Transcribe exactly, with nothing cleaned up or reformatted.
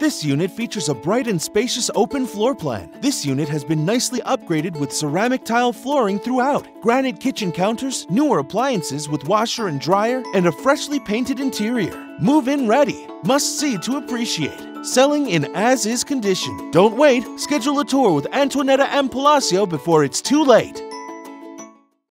This unit features a bright and spacious open floor plan. This unit has been nicely upgraded with ceramic tile flooring throughout, granite kitchen counters, newer appliances with washer and dryer, and a freshly painted interior. Move in ready. Must see to appreciate. Selling in as-is condition. Don't wait. Schedule a tour with Antonnietta M. Palacio before it's too late.